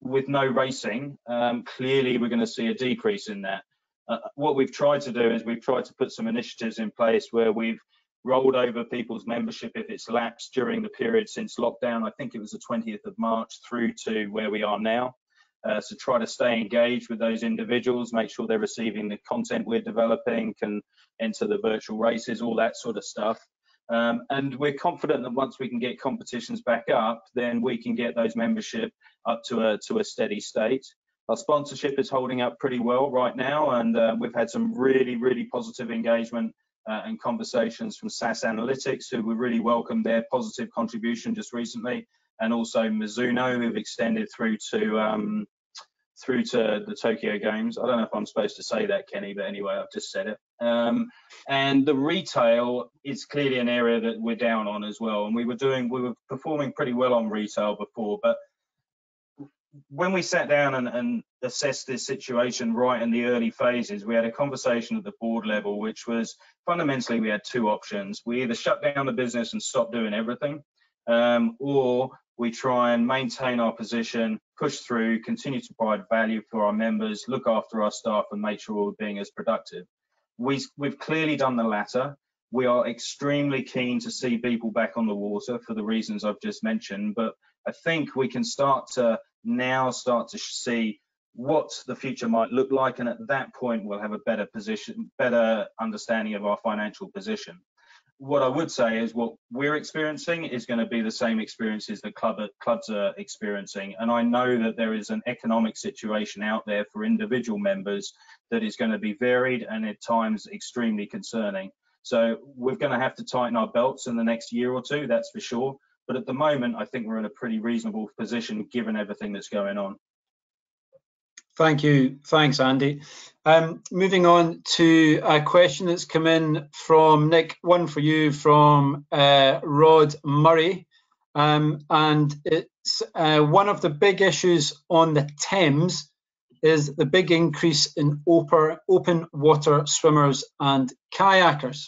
with no racing, clearly we're going to see a decrease in that. What we've tried to do is we've tried to put some initiatives in place where we've rolled over people's membership if it's lapsed during the period since lockdown. I think it was the 20th of March through to where we are now. So try to stay engaged with those individuals, make sure they're receiving the content we're developing, can enter the virtual races, all that sort of stuff. And we're confident that once we can get competitions back up, then we can get those membership up to a steady state. Our sponsorship is holding up pretty well right now, and we've had some really, really positive engagement and conversations from SAS Analytics, who we really welcome their positive contribution just recently, and also Mizuno, who've extended through to the Tokyo Games. I don't know if I'm supposed to say that, Kenny, but anyway, I've just said it. And the retail is clearly an area that we're down on as well. And we were performing pretty well on retail before, but when we sat down and assessed this situation right in the early phases, we had a conversation at the board level, which was fundamentally we had two options. We either shut down the business and stop doing everything, or we try and maintain our position, push through, continue to provide value for our members, look after our staff and make sure we're being as productive. We've clearly done the latter. We are extremely keen to see people back on the water for the reasons I've just mentioned, but I think we can start to see what the future might look like, and at that point we'll have a better understanding of our financial position. What I would say is what we're experiencing is going to be the same experiences that clubs are experiencing. And I know that there is an economic situation out there for individual members that is going to be varied and at times extremely concerning. So we're going to have to tighten our belts in the next year or two, that's for sure. But at the moment, I think we're in a pretty reasonable position given everything that's going on. Thank you. Thanks, Andy. Moving on to a question that's come in from Nick, one for you from Rod Murray. And it's one of the big issues on the Thames is the big increase in open water swimmers and kayakers.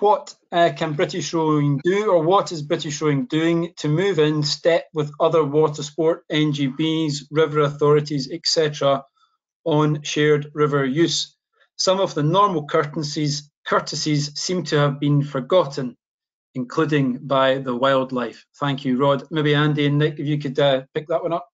What can British Rowing do, or what is British Rowing doing to move in step with other water sport, NGBs, river authorities, etc. on shared river use? Some of the normal courtesies seem to have been forgotten, including by the wildlife. Thank you, Rod. Maybe Andy and Nick, if you could pick that one up.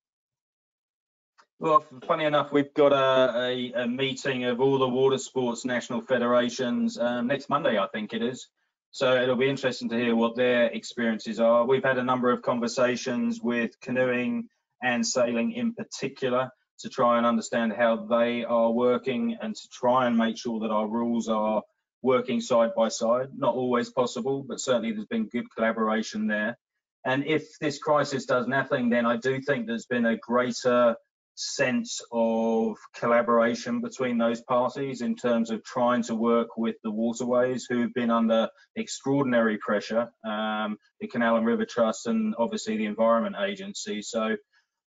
Well, funny enough, we've got a meeting of all the water sports national federations next Monday, I think it is. So it'll be interesting to hear what their experiences are. We've had a number of conversations with canoeing and sailing in particular to try and understand how they are working and to try and make sure that our rules are working side by side. Not always possible, but certainly there's been good collaboration there. And if this crisis does nothing, then I do think there's been a greater sense of collaboration between those parties in terms of trying to work with the waterways, who've been under extraordinary pressure, the Canal and River Trust and obviously the Environment Agency. So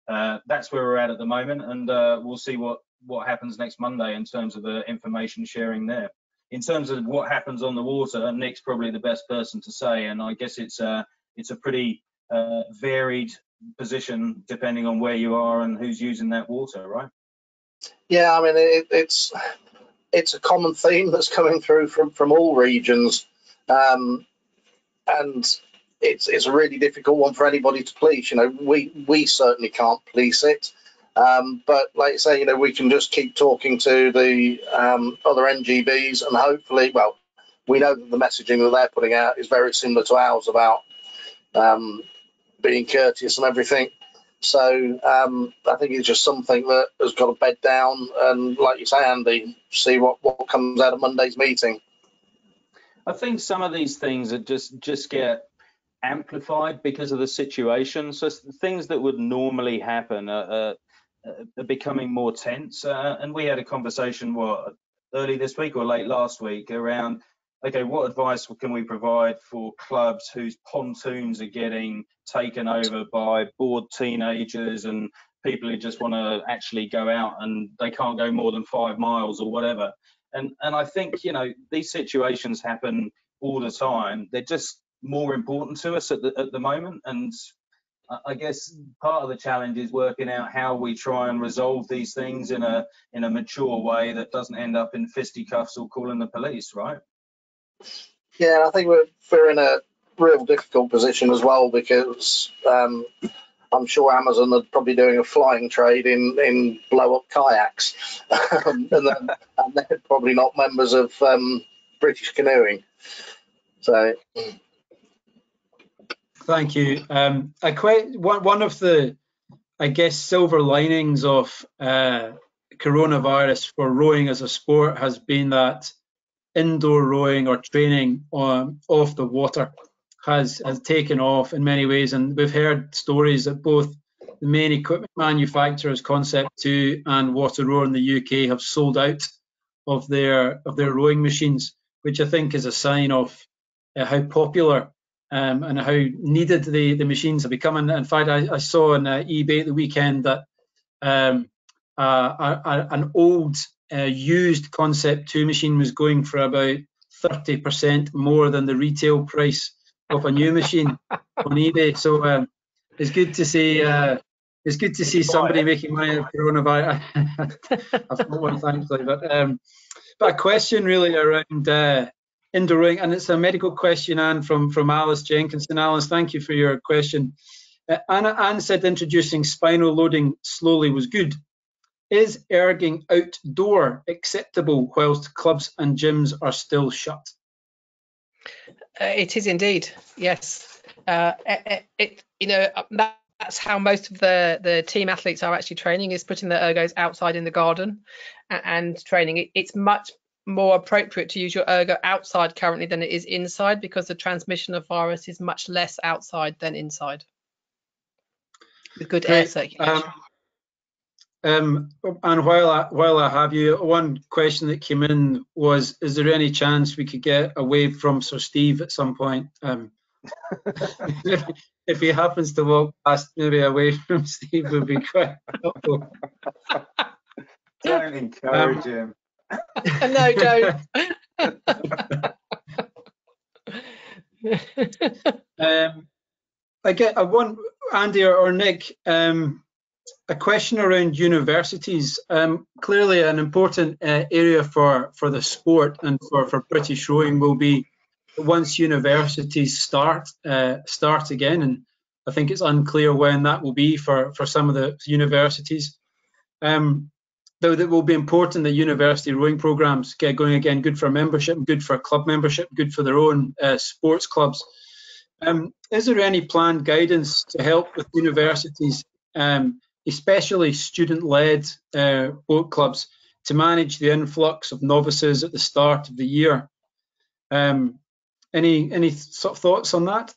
that's where we're at the moment, and we'll see what happens next Monday in terms of the information sharing there. In terms of what happens on the water, Nick's probably the best person to say, and I guess it's a pretty varied position depending on where you are and who's using that water, right? Yeah, I mean, it's a common theme that's coming through from all regions, and it's a really difficult one for anybody to police. You know, we certainly can't police it, but like I say, you know, we can just keep talking to the other NGBs, and hopefully, well, we know that the messaging that they're putting out is very similar to ours about being courteous and everything. So I think it's just something that has got to bed down, and like you say, Andy, see what comes out of Monday's meeting. I think some of these things are just get amplified because of the situation. So things that would normally happen are becoming more tense. And we had a conversation, early this week or late last week, around, okay, what advice can we provide for clubs whose pontoons are getting taken over by bored teenagers and people who just want to actually go out and they can't go more than 5 miles or whatever? And I think, you know, these situations happen all the time. They're just more important to us at the moment. And I guess part of the challenge is working out how we try and resolve these things in a mature way that doesn't end up in fisticuffs or calling the police, right? Yeah, I think we're in a real difficult position as well, because I'm sure Amazon are probably doing a flying trade in blow-up kayaks, and they're probably not members of British Canoeing. So, thank you. One of the, I guess, silver linings of coronavirus for rowing as a sport has been that indoor rowing or training off the water has taken off in many ways, and we've heard stories that both the main equipment manufacturers, Concept2 and Water Rower in the UK, have sold out of their rowing machines, which I think is a sign of how popular and how needed the machines have become. And in fact, I saw on eBay at the weekend that an old used Concept2 machine was going for about 30% more than the retail price of a new machine on eBay. So it's good to see. It's good to see somebody making money out of coronavirus. I've got one, thankfully. But a question really around indoor rowing, and it's a medical question, Anne, from Alice Jenkinson. Alice, thank you for your question. Anne said introducing spinal loading slowly was good. Is erging outdoor acceptable whilst clubs and gyms are still shut? It is indeed, yes. You know, that's how most of the team athletes are actually training, is putting their ergos outside in the garden and training. It's much more appropriate to use your ergo outside currently than it is inside, because the transmission of virus is much less outside than inside. With good air circulation. And while I have you, one question that came in was, is there any chance we could get a wave from Sir Steve at some point? If he happens to walk past, maybe a wave from Steve would be quite helpful. Don't encourage him. No, don't. I get Andy or Nick, a question around universities. Clearly an important area for the sport and for British rowing will be once universities start again, and I think it's unclear when that will be for some of the universities. Now, that will be important that university rowing programmes get going again, good for membership, good for club membership, good for their own sports clubs. Is there any planned guidance to help with universities, especially student-led boat clubs, to manage the influx of novices at the start of the year? Any sort of thoughts on that?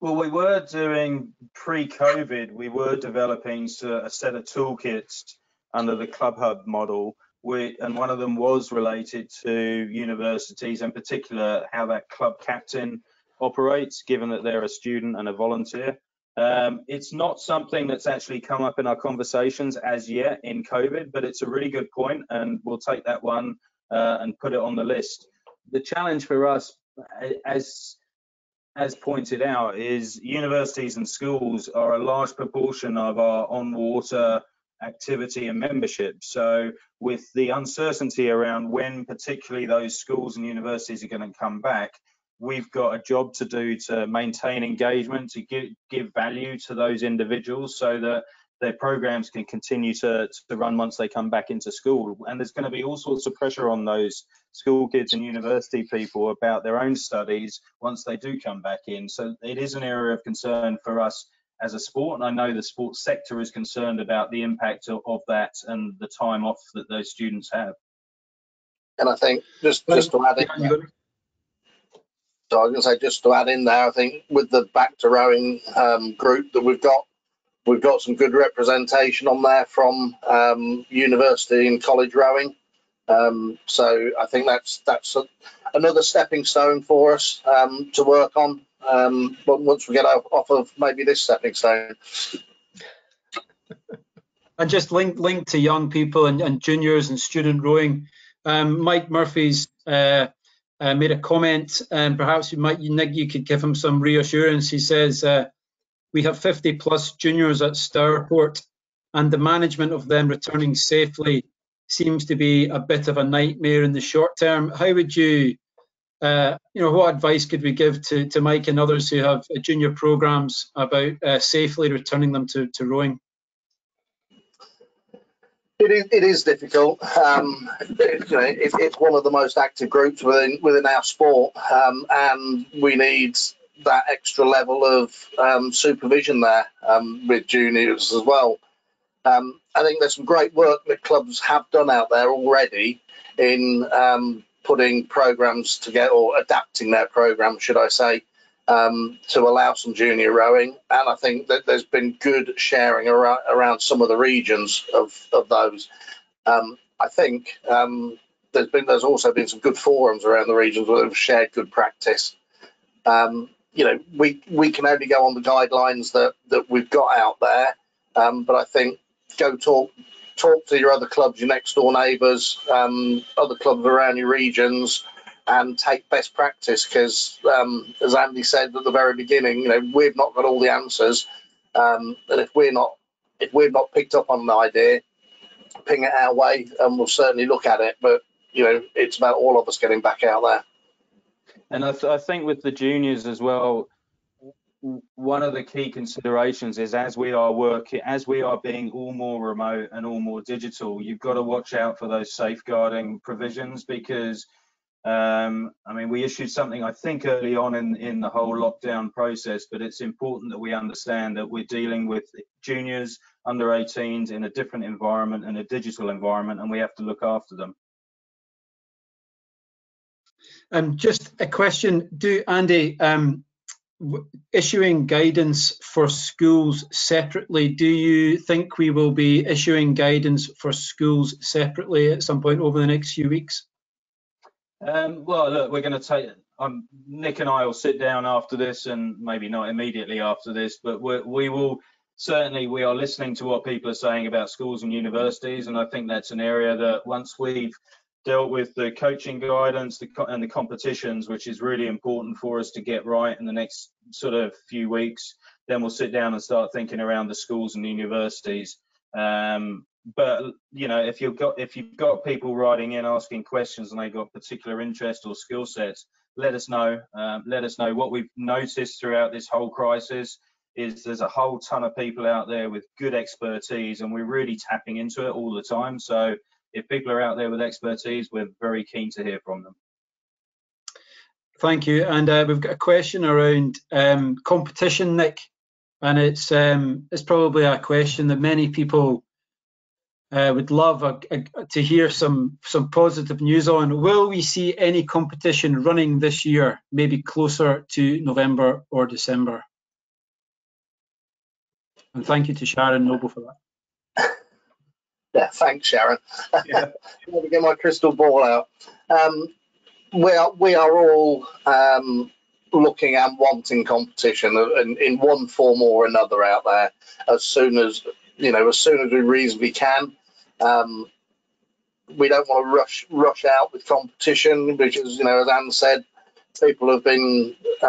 Well, we were doing pre-COVID, we were developing a set of toolkits under the Club Hub model, and one of them was related to universities, in particular how that club captain operates, given that they're a student and a volunteer. It's not something that's actually come up in our conversations as yet in COVID, but it's a really good point, and we'll take that one and put it on the list. The challenge for us, as pointed out, is universities and schools are a large proportion of our on-water activity and membership. So with the uncertainty around when particularly those schools and universities are going to come back, we've got a job to do to maintain engagement, to give value to those individuals so that their programs can continue to run once they come back into school. And there's going to be all sorts of pressure on those school kids and university people about their own studies once they do come back in. So it is an area of concern for us as a sport, and I know the sports sector is concerned about the impact of that and the time off that those students have. And I think just to add in, so I was going to say, just to add in there, I think with the Back to Rowing group that we've got some good representation on there from university and college rowing. So I think that's another stepping stone for us to work on. But once we get off of maybe this stepping stone. And just link to young people and juniors and student rowing. Mike Murphy's made a comment, and perhaps Nick, you could give him some reassurance. He says, we have 50 plus juniors at Stourport, and the management of them returning safely seems to be a bit of a nightmare in the short term. How would you, what advice could we give to Mike and others who have junior programs about safely returning them to rowing? It is difficult. It's one of the most active groups within our sport, and we need that extra level of supervision there with juniors as well. I think there's some great work that clubs have done out there already in putting programs together, or adapting their program, should I say, to allow some junior rowing, and I think that there's been good sharing around some of the regions of those. I think there's also been some good forums around the regions where they've shared good practice. We can only go on the guidelines that we've got out there, but I think go talk to your other clubs, your next door neighbours, other clubs around your regions, and take best practice, because as Andy said at the very beginning, we've not got all the answers, and if we've not picked up on an idea, ping it our way and we'll certainly look at it, but it's about all of us getting back out there. And I think with the juniors as well, one of the key considerations is, as we are being all more remote and all more digital, you've got to watch out for those safeguarding provisions, because we issued something I think early on in the whole lockdown process, but it's important that we understand that we're dealing with juniors under 18s in a different environment and a digital environment, and we have to look after them. Just a question, Andy, issuing guidance for schools separately, do you think we will be issuing guidance for schools separately at some point over the next few weeks? Well, look, we're going to take Nick and I will sit down after this, and maybe not immediately after this, but we are listening to what people are saying about schools and universities, and I think that's an area that once we've dealt with the coaching guidance and the competitions, which is really important for us to get right in the next sort of few weeks, then we'll sit down and start thinking around the schools and universities. But if you've got people writing in asking questions and they've got particular interest or skill sets, let us know. Let us know what we've noticed throughout this whole crisis is there's a whole ton of people out there with good expertise, and we're really tapping into it all the time. So if people are out there with expertise, we're very keen to hear from them. Thank you. And we've got a question around competition, Nick, and it's probably a question that many people would love to hear some positive news on. Will we see any competition running this year, maybe closer to November or December? And thank you to Sharon Noble for that. Yeah, thanks, Sharon. Yeah. I'm going to get my crystal ball out. We are all looking and wanting competition in one form or another out there as soon as we reasonably can. We don't want to rush out with competition because, you know, as Anne said, people have been at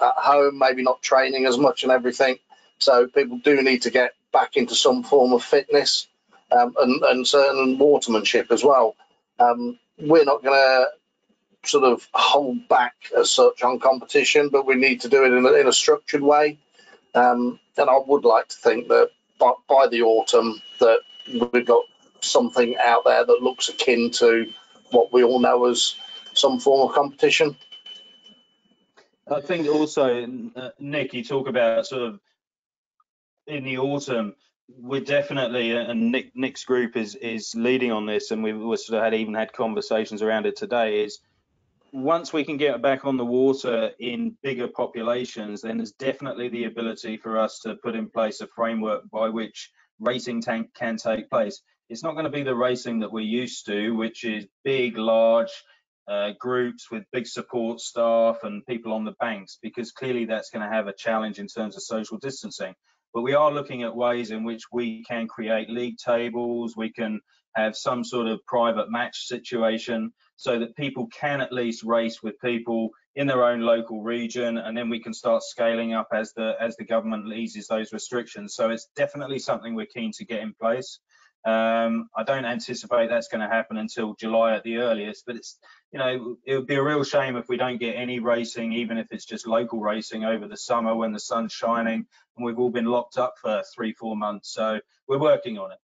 home, maybe not training as much and everything. So people do need to get back into some form of fitness and certain watermanship as well. We're not going to sort of hold back as such on competition, but we need to do it in a structured way. And I would like to think that by the autumn that we've got something out there that looks akin to what we all know as some form of competition. I think also, Nick, you talk about sort of in the autumn, we're definitely, and Nick's group is leading on this, and we've sort of even had conversations around it today, is once we can get back on the water in bigger populations, then there's definitely the ability for us to put in place a framework by which racing can take place. It's not going to be the racing that we're used to, which is big, large groups with big support staff and people on the banks, because clearly that's going to have a challenge in terms of social distancing. But we are looking at ways in which we can create league tables, we can have some sort of private match situation so that people can at least race with people in their own local region, and then we can start scaling up as the government eases those restrictions. So it's definitely something we're keen to get in place. I don't anticipate that's going to happen until July at the earliest, but it's, you know, it would be a real shame if we don't get any racing, even if it's just local racing over the summer when the sun's shining and we've all been locked up for 3-4 months. So we're working on it.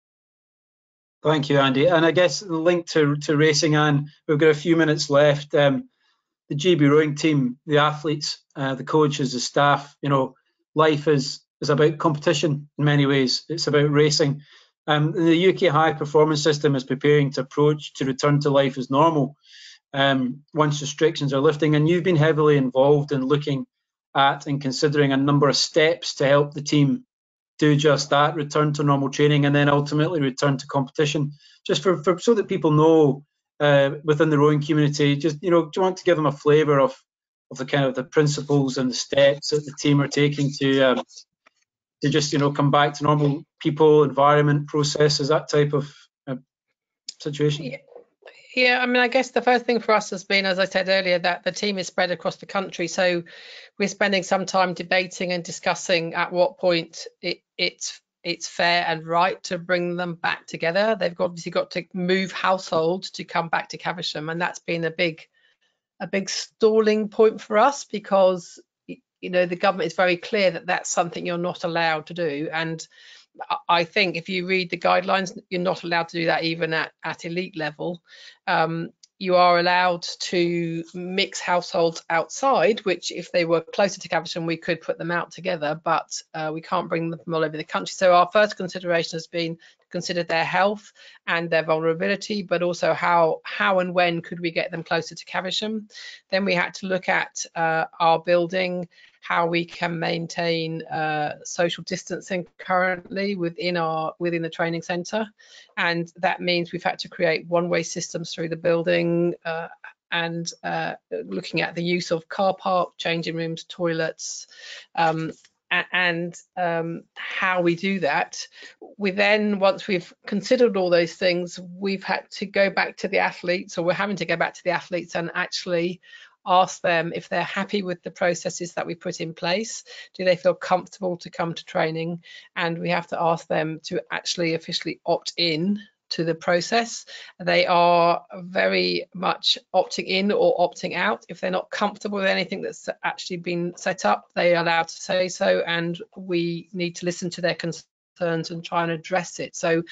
Thank you, Andy. And I guess linked to racing, Anne, we've got a few minutes left. The GB rowing team, the athletes, the coaches, the staff, you know, life is about competition in many ways. It's about racing. The UK high performance system is preparing to return to life as normal once restrictions are lifting, and you've been heavily involved in looking at and considering a number of steps to help the team do just that, return to normal training and then ultimately return to competition, just for so that people know within the rowing community, just, you know, do you want to give them a flavour of the kind of the principles and the steps that the team are taking to just, you know, come back to normal, people, environment, processes, that type of situation? Yeah, I mean, I guess the first thing for us has been, as I said earlier, that the team is spread across the country. So we're spending some time debating and discussing at what point it's fair and right to bring them back together. They've obviously got to move household to come back to Caversham. And that's been a big stalling point for us because, you know, the government is very clear that that's something you're not allowed to do. And I think if you read the guidelines, you're not allowed to do that even at elite level. You are allowed to mix households outside, which if they were closer to Caversham, we could put them out together, but we can't bring them from all over the country. So our first consideration has been to consider their health and their vulnerability, but also how and when could we get them closer to Caversham. Then we had to look at our building, how we can maintain social distancing currently within the training centre, and that means we've had to create one-way systems through the building, and looking at the use of car park, changing rooms, toilets, and how we do that. We then, once we've considered all those things, we've had to go back to the athletes, or we're having to go back to the athletes and actually ask them if they're happy with the processes that we put in place. Do they feel comfortable to come to training? And we have to ask them to actually officially opt in to the process. They are very much opting in or opting out. If they're not comfortable with anything that's actually been set up, they are allowed to say so, and we need to listen to their concerns and try and address it. So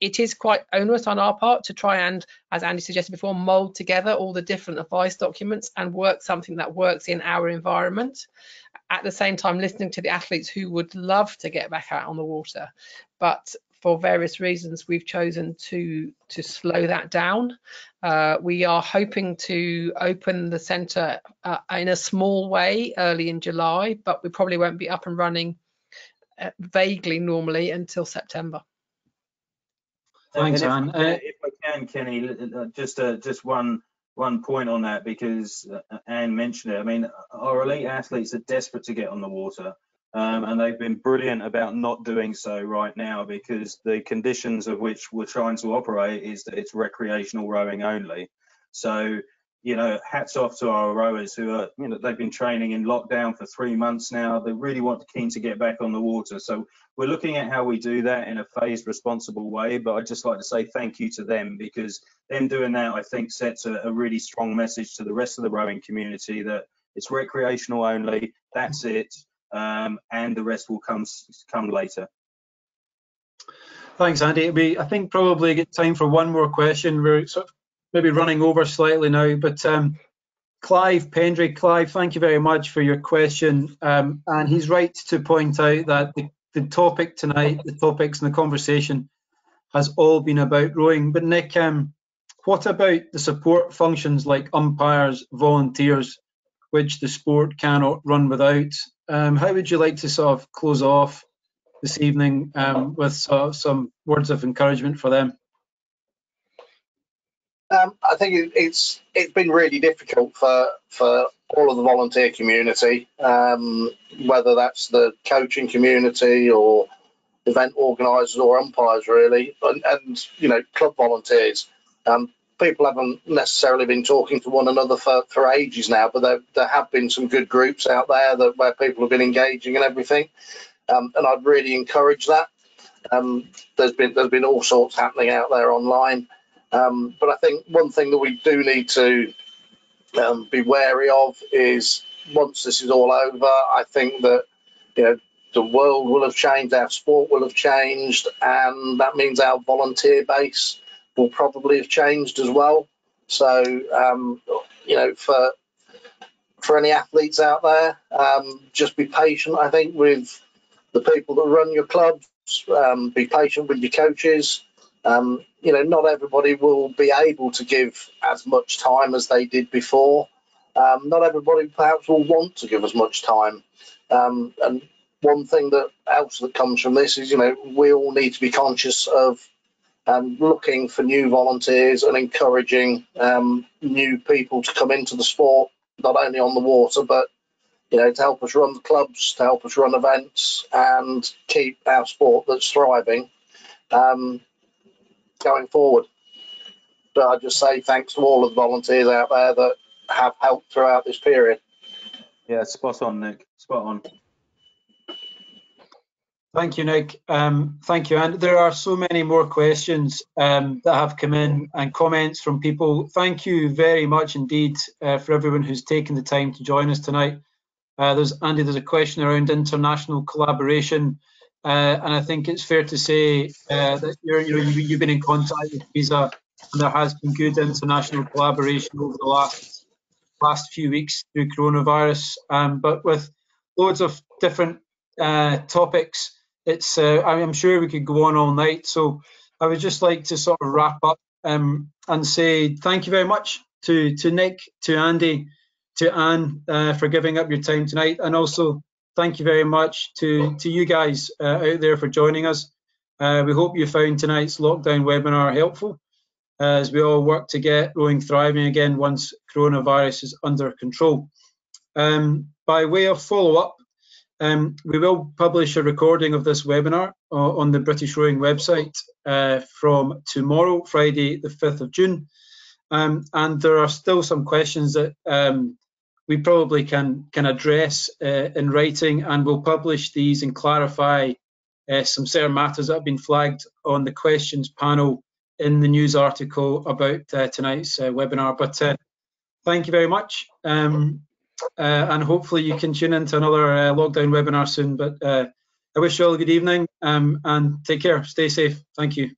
it is quite onerous on our part to try and, as Andy suggested before, mould together all the different advice documents and work something that works in our environment. At the same time, listening to the athletes who would love to get back out on the water, but for various reasons, we've chosen to slow that down. We are hoping to open the centre in a small way early in July, but we probably won't be up and running vaguely normally until September. Thanks, Anne. If I can, Kenny, just one point on that, because Anne mentioned it. I mean, our elite athletes are desperate to get on the water. And they've been brilliant about not doing so right now, because the conditions of which we're trying to operate is that it's recreational rowing only. So, you know, hats off to our rowers who are, you know, they've been training in lockdown for 3 months now. They really keen to get back on the water. So we're looking at how we do that in a phased, responsible way. But I'd just like to say thank you to them, because them doing that, I think, sets a really strong message to the rest of the rowing community that it's recreational only. That's it. And the rest will come later. Thanks, Andy. I think probably get time for one more question. We're sort of maybe running over slightly now, but Clive Pendry, Clive, thank you very much for your question. And he's right to point out that the topic tonight, the topics and the conversation has all been about rowing. But Nick, what about the support functions like umpires, volunteers, which the sport cannot run without? How would you like to sort of close off this evening with sort of some words of encouragement for them? I think it's been really difficult for all of the volunteer community, whether that's the coaching community or event organisers or umpires really, and you know, club volunteers. People haven't necessarily been talking to one another for ages now, but there have been some good groups out there where people have been engaging and everything, and I'd really encourage that. There's been all sorts happening out there online, but I think one thing that we do need to be wary of is, once this is all over, I think that, you know, the world will have changed, our sport will have changed, and that means our volunteer base will probably have changed as well. So you know, for any athletes out there, just be patient, I think, with the people that run your clubs. Be patient with your coaches. You know, not everybody will be able to give as much time as they did before. Not everybody perhaps will want to give as much time. And one thing else that comes from this is, you know, we all need to be conscious of looking for new volunteers and encouraging new people to come into the sport, not only on the water, but, you know, to help us run the clubs, to help us run events and keep our sport that's thriving going forward. But I just say thanks to all of the volunteers out there that have helped throughout this period. Yeah, spot on, Nick, spot on. Thank you, Nick. Thank you, Anne. There are so many more questions that have come in, and comments from people. Thank you very much indeed for everyone who's taken the time to join us tonight. There's a question around international collaboration, and I think it's fair to say that you've been in contact with FISA, and there has been good international collaboration over the last few weeks through coronavirus, but with loads of different topics. It's I'm sure we could go on all night, so I would just like to sort of wrap up and say thank you very much to Nick, to Andy, to Anne for giving up your time tonight, and also thank you very much to you guys out there for joining us. We hope you found tonight's lockdown webinar helpful as we all work to get rowing thriving again once coronavirus is under control. By way of follow-up, we will publish a recording of this webinar on the British Rowing website from tomorrow, Friday the 5th of June. And there are still some questions that we probably can address in writing, and we'll publish these and clarify some certain matters that have been flagged on the questions panel in the news article about tonight's webinar. But thank you very much, and hopefully you can tune into another lockdown webinar soon. But I wish you all a good evening, and take care, stay safe. Thank you.